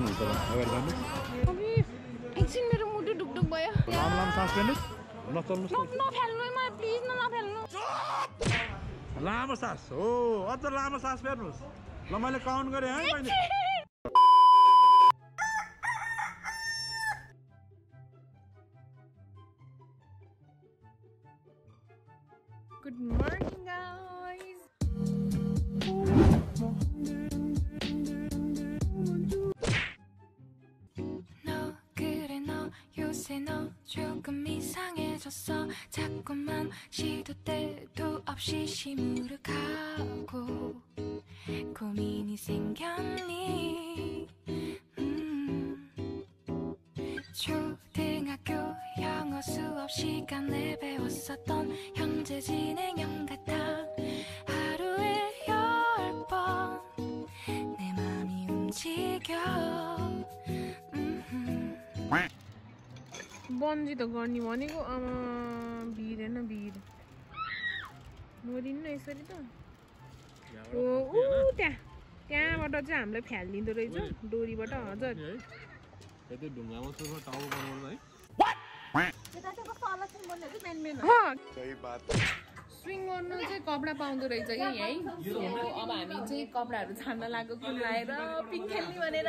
लामो सास हो अझ लामो सास फेर्नुस् ल मैले काउन्ट गरे है मैले good morning guys no 그래 너 요새 너 조금 이상해졌어 자꾸만 시도 때도 없이 시무룩하고 고민이 생겼니 초등학교 영어 수업 시간에 배웠었던 현재 진행형 같아 하루에 10번 내 맘이 움직여 bungee त गर्ने भनेको आमा वीर हैन वीर मरिन्न यसरी त ओ उ त्यहाँबाट चाहिँ हामीलाई फ्यालिदिँदो रहेछ डोरीबाट हजुर यतै ढुङ्गामा सुर टाउ बनाउन है त्यता चाहिँ कस्तो अलग छ मन्नेहरु मेन मेन हो सही बात स्विङ गर्न चाहिँ कपडा पाउँदो रहेछ के है अब हामी चाहिँ कपडाहरु छान्न लागो कुन लाएर पिङ खेल्ने भनेर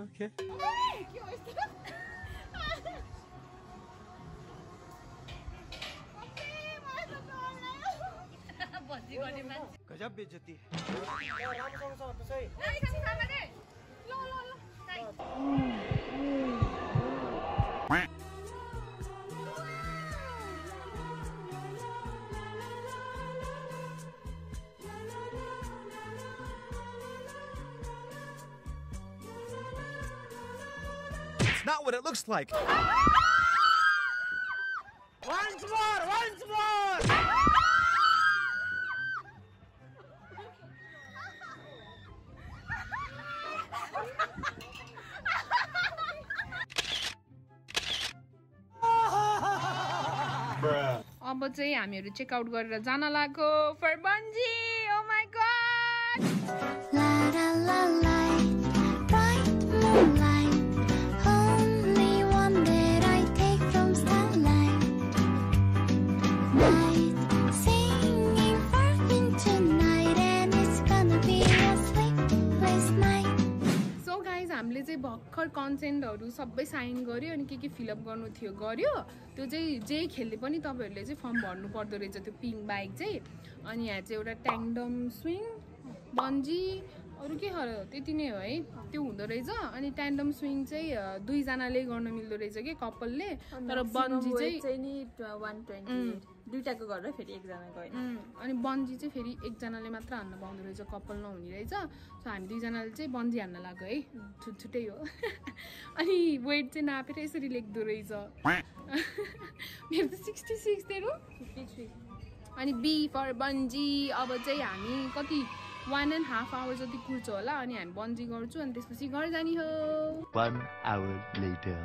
Okay. गजब बेइज्जती Not what it looks like. Once more, once more. अब चाहिँ हामीहरु चेक आउट गरेर जान लाग्यो for bungee oh my god ला ला ला ला bright moonlight भर्खर कन्सेन्टहरु सबै साइन गर्यो अनि के फिल अप गर्नु थियो गर्यो त्यो चाहिँ जे खेल्ने पनि तपाईहरुले चाहिँ फर्म भर्नु पर्दो रहेछ त्यो पिङ बाइक चाहिँ अनि यहाँ चाहिँ एउटा ट्यान्डम स्विङ बन्जी अरु के हो त्यति नै हो है त्यो हुँदो रहेछ अनि ट्यान्डम स्विङ चाहिँ दुई जनाले गर्न मिल्दो रहेछ के कपलले तर बन्जी चाहिँ नि 120 दुईटाको गरेर फेरि एकजनाको हैन अनि बन्जी चाहिँ फेरि एकजनाले मात्र हान्न पाउँदो रहेछ कपल नहुने रहेछ सो हामी दुई जनाले चाहिँ बन्जी हान्न लाग्यो है छुट्टै हो अनि वेट चाहिँ नापेर यसरी लेख्दो रहेछ मेरो त 66 थियो 53 अनि बी फर बन्जी अब चाहिँ हामी कति 1.5 आवर जति कुर्छ होला अनि हामी बन्जी गर्छु अनि त्यसपछि घर जानी हो 1 आवर लेटर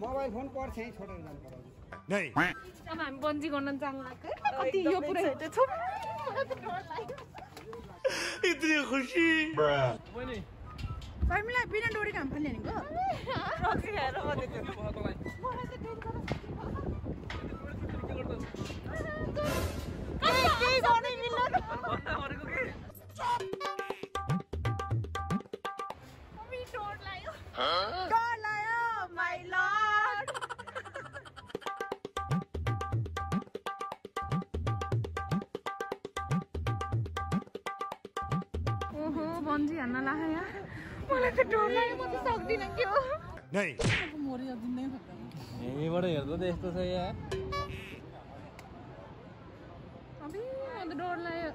मोबाइल फोन पर्छ है छोडेर जानु पर्छ नै अब हामी बन्जी गर्न जान लाग्यो कति यो पुरै हुन्छ छ इतनी खुशी बनी फर्मुला बिना डोरी काम पनि हेर्नुको रक्सी खाएर भन्दै थियो मलाई डोरी गर ओहो बन्जी हान्न लाग्यो मलाई त डर लाग्यो म त सक्दिन के हो नै मोरे दिनै सक्दैन यहीँबाट हेर्दा त यस्तो छ यार। अबे अन्त डर लाग्यो।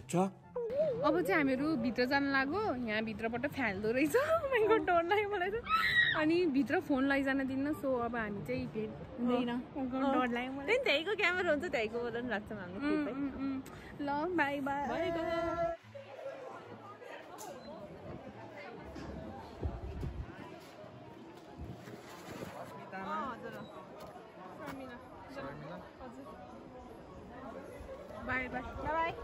अच्छा अब हामीहरू भित्र जान लाग्यो। यहाँ भित्रबाट फ्याल्दो रहेछ। मलाई डर लाग्यो मलाई त। अनि भित्र फोन लैजान दिन्न। सो अब हामी चाहिँ भेट हुँदैन। डर लाग्यो मलाई। त्यहीको क्यामेरा हुन्छ त्यहीको बोलन लाग्छ हाम्रो फेरि। ल bye bye. Bye bye. Asmi Tamang. हजुर। शर्मिला। शर्मिला। हजुर। Bye bye. Bye bye.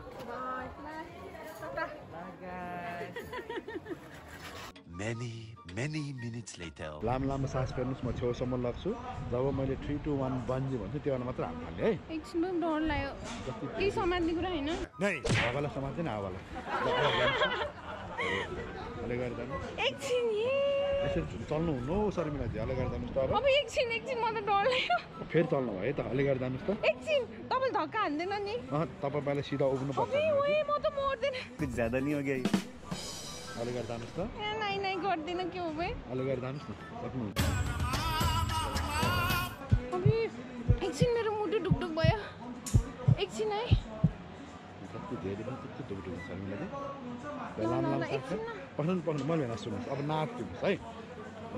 लामो सास फेर्नुस्। म छेउसम्म लग्छु। जब मैले 3 2 1 बन्जी भन्छु त्यो बेला मात्र हात हाल्ने है। एकछिन डर लाग्यो। केही समात्ने कुरा हैन। नै हावाला समात्दैन हावाला। अले गर्दा एकछिन यसरी चल्नु हुनु शर्मिला जी। अले गर्दा त अब एकछिन म त डर लाग्यो। फेरि चल्नु भयो है त। अले गर्दा त एकछिन तपाईले धक्का हान्दैन नि। तपाई पहिले सिधा उभिनु पर्छ। ओए म त मर्दिन। कुछ ज्यादा नि हो गयो। अले गर्दा त ए नाइ नाइ गर्दिन के हो बे। अले गर्दा त सक्नु हुन्छ। अबे एकछिन मेरो मुटु ढुकढुक भयो। एकछिन है कति धेरै पनि त्यस्तो ढुकढुक शर्मिला जी। लामो एकछिन पहन पहन मलाई नसुन। अब नाट्नुहोस् है।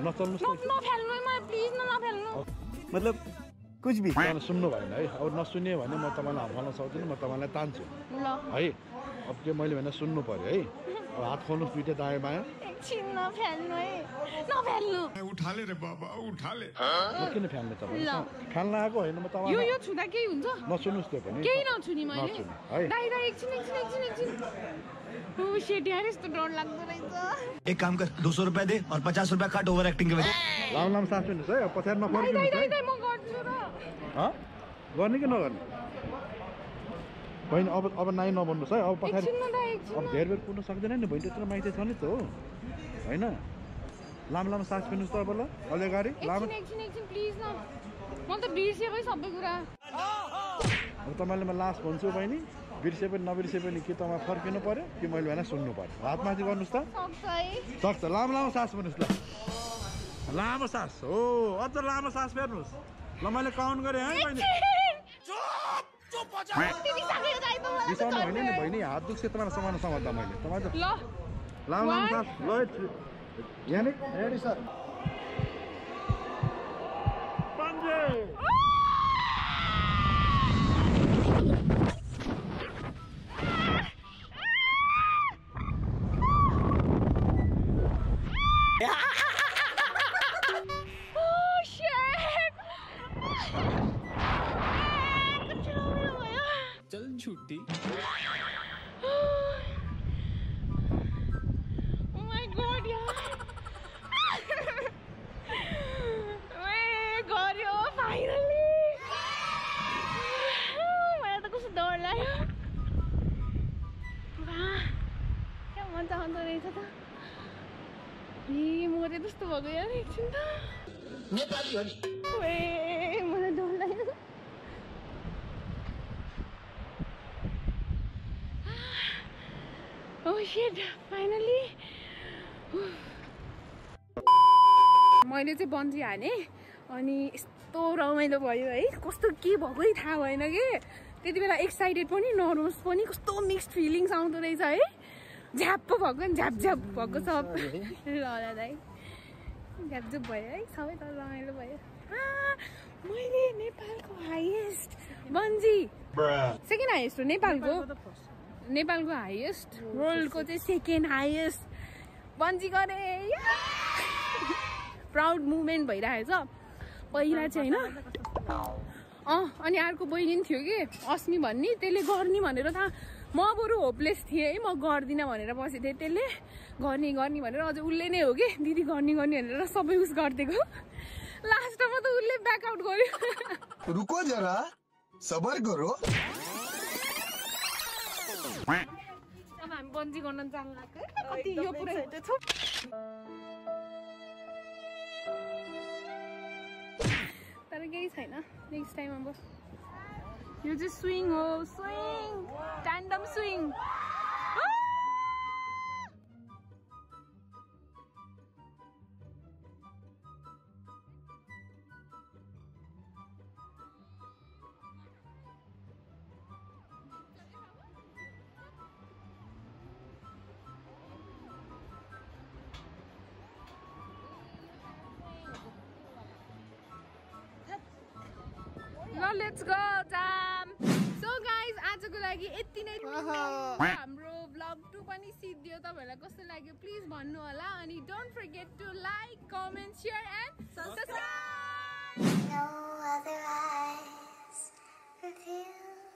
नचल्नुस् नफेल्नु म प्लिज नफेल्नु। मतलब कुछ भी न सुन्नु भएन है। अब नसुन्ने भने म तपाईलाई हल्न सक्दिन। म तपाईलाई तान्छु ल है। अब के मैले भने सुन्नु पर्यो है। अब हात खोल्नु पिटे दाए बाया। एकछिन नफेल्नु है। नफेल्नु उठाले रे बाबा उठाले। म किन फ्याल्ने तपाईलाई फ्याल्न आको हैन। म तपाईलाई यो छुदा के हुन्छ नसुन्नुस्। त्यो पनि केही नछुनी मैले दाइ दाइ। एकछिन ओ शिट यार यस्तो डर लाग्दो रहेछ। एक काम कर 200 रुपैयाँ दे और 50 रुपैयाँ काट ओवर एक्टिंग के वजह। लाम लाम सास फेर्नुस् है। पछाडी नफर्किनु है। म गर्छु र। ह गर्ने कि नगर्ने बहिनी। अब नाइ नबन्नुस् है। अब पछाडी अब धेरबेर पुग्न सक्दैन नि बहिनी। त्यत्रो मान्छे छ नि त हो हैन। लाम लाम सास फेर्नुस् त अब। ल अझै गाडी लाम। एकछिन प्लिज न। म त बिर्सेको सबै कुरा। अब तपाईलाई म लास्ट भन्छु बहिनी। बिर्से पनि नबिर्से पनि के तपाईँ फर्किनु पर्यो कि मैले भने सुन्नु पर्यो। हातमाथि गर्नुस् त सक्छ। लामो लामो सास फेर्नुहोस्। ल लामो सास हो। अझ लामो सास फेर्नुहोस्। ल मैले काउन्ट गरेँ है बहिनी। बिर्साउनु होइन नि बहिनी। हात दुख्छ तपाईँलाई सामान समात्दा मैले तपाईँ त। ल लामो लामो सास। ल यहाँ रेडी सर। छुट्टी। Oh my God यार। मैं गयो फाइनली। मैं तो कुछ डर लाया। वाह क्या मजा आंदो रही था। ये मोरे दोस्त हो गया यार। एकछिन त नेपाली हो नि। ओए मलाई डर लाग्यो। Oh shit finally मैले चाहिँ बन्जी हाने। अनि यस्तो रमाइलो भयो है। कस्तो के भकै थाहा भएन के। त्यति बेला एक्साइटेड पनि नर्भस पनि कस्तो मिक्स्ड फिलिङ्स आउँदो रहेछ है। झ्याप्प भएको नि झ्यापझ्याप भएको सब। ल ल दाइ झ्यापझ्याप भयो है। सबै त रमाइलो भयो। मैले नेपालको हाइएस्ट बन्जी सेकेन्ड हाइएस्ट हो। नेपालको हाइएस्ट वर्ल्डको चाहिँ सेकेन्ड हाइएस्ट बन्जी गरे। प्राउड मुभमेन्ट भइरहेको छ। पहिला चाहिँ होइन अँ। अनि अर्को बहिनी थियो कि अस्मी भन्ने। त्यसले गर्ने भनेर थाहा। म बरु होपलेस थिएँ है। म गर्दिनँ भनेर बसेको थिएँ। त्यसले गर्ने गर्ने भनेर अझ उसले नै हो कि दिदी गर्ने गर्ने भनेर सबै उस गरिदिएको। लास्टमा त उसले ब्याकआउट गर्यो। रुको जरा सबर गरो। अब हामी बन्जी गर्न जान लाग्यो कति यो पुरै छु। तर केही छैन नेक्स्ट टाइम अब यो चाहिँ स्विङ हो, swing tandem swing. Let's go, Tam. So guys, आज को लागि यति नै हाम्रो vlog 2 पनि सिद्धियो। तपाईहरुलाई कस्तो लाग्यो प्लिज भन्नु होला अनि don't forget to like, comment, share and subscribe.